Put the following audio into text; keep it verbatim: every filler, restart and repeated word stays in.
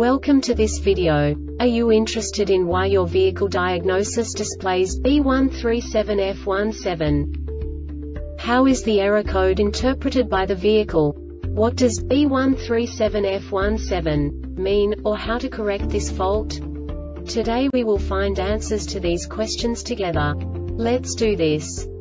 Welcome to this video. Are you interested in why your vehicle diagnosis displays B one three seven F one seven? How is the error code interpreted by the vehicle? What does B one three seven F one seven mean, or how to correct this fault? Today we will find answers to these questions together. Let's do this.